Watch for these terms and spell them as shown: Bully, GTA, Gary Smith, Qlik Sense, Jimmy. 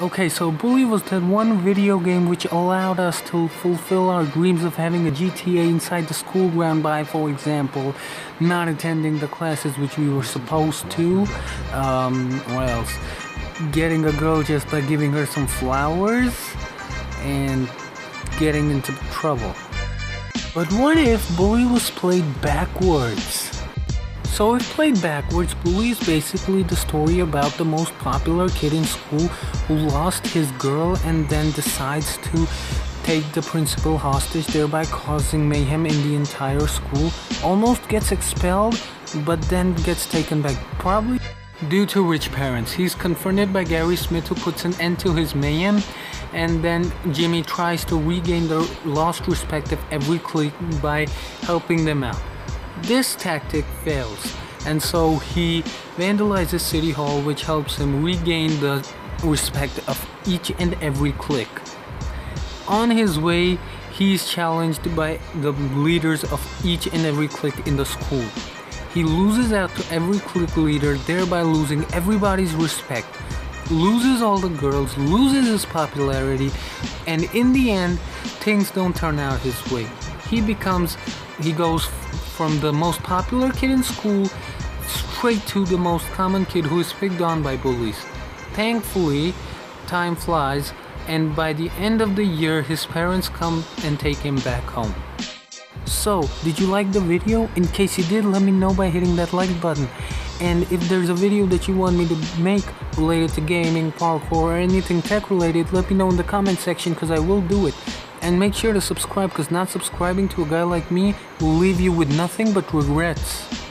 Okay, so Bully was that one video game which allowed us to fulfill our dreams of having a GTA inside the school ground by, for example, not attending the classes which we were supposed to, what else, getting a girl just by giving her some flowers, and getting into trouble. But what if Bully was played backwards? So if played backwards, Bully is basically the story about the most popular kid in school who lost his girl and then decides to take the principal hostage, thereby causing mayhem in the entire school, almost gets expelled, but then gets taken back, probably due to rich parents. He's confronted by Gary Smith, who puts an end to his mayhem, and then Jimmy tries to regain the lost respect of every clique by helping them out. This tactic fails, and so he vandalizes City Hall, which helps him regain the respect of each and every clique. On his way, he's challenged by the leaders of each and every clique in the school. He loses out to every clique leader, thereby losing everybody's respect, loses all the girls, loses his popularity, and in the end, things don't turn out his way. He goes from the most popular kid in school straight to the most common kid who is picked on by bullies. Thankfully, time flies, and by the end of the year, his parents come and take him back home. So, did you like the video? In case you did, let me know by hitting that like button. And if there's a video that you want me to make related to gaming, parkour, or anything tech related, let me know in the comment section, because I will do it. And make sure to subscribe, because not subscribing to a guy like me will leave you with nothing but regrets.